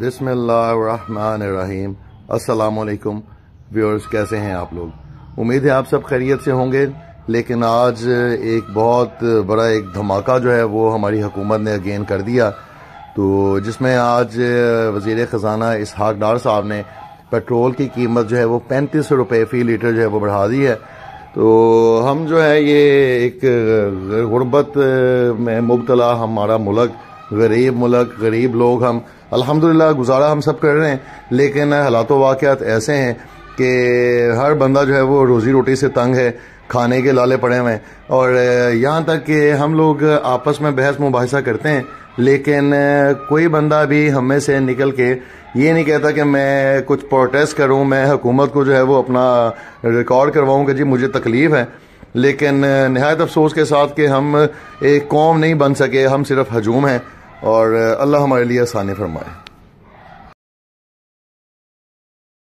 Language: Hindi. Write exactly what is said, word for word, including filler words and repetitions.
बिस्मिल्लाहिर्रहमानिर्रहीम। अस्सलामुअलैकुम व्यूअर्स, कैसे हैं आप लोग? उम्मीद है आप सब खैरियत से होंगे। लेकिन आज एक बहुत बड़ा एक धमाका जो है वो हमारी हुकूमत ने अगेन कर दिया, तो जिसमें आज वज़ीर ख़जाना इसहाक डार साहब ने पेट्रोल की कीमत जो है वो पैंतीस रुपये फ़ी लीटर जो है वो बढ़ा दी है। तो हम जो है ये एक गुरबत में मुबतला हमारा मुल्क, गरीब मुल्क, गरीब लोग, हम अल्हम्दुलिल्लाह गुजारा हम सब कर रहे हैं, लेकिन हालात वाक़ियात ऐसे हैं कि हर बंदा जो है वो रोज़ी रोटी से तंग है, खाने के लाले पड़े हुए हैं। और यहाँ तक कि हम लोग आपस में बहस मुबाहिसा करते हैं, लेकिन कोई बंदा भी हमें से निकल के ये नहीं कहता कि मैं कुछ प्रोटेस्ट करूँ, मैं हुकूमत को जो है वो अपना रिकॉर्ड करवाऊँ कि जी मुझे तकलीफ़ है। लेकिन नहायत अफसोस के साथ कि हम एक कौम नहीं बन सके, हम सिर्फ हजूम हैं। और अल्लाह हमारे लिए आसानी फरमाए।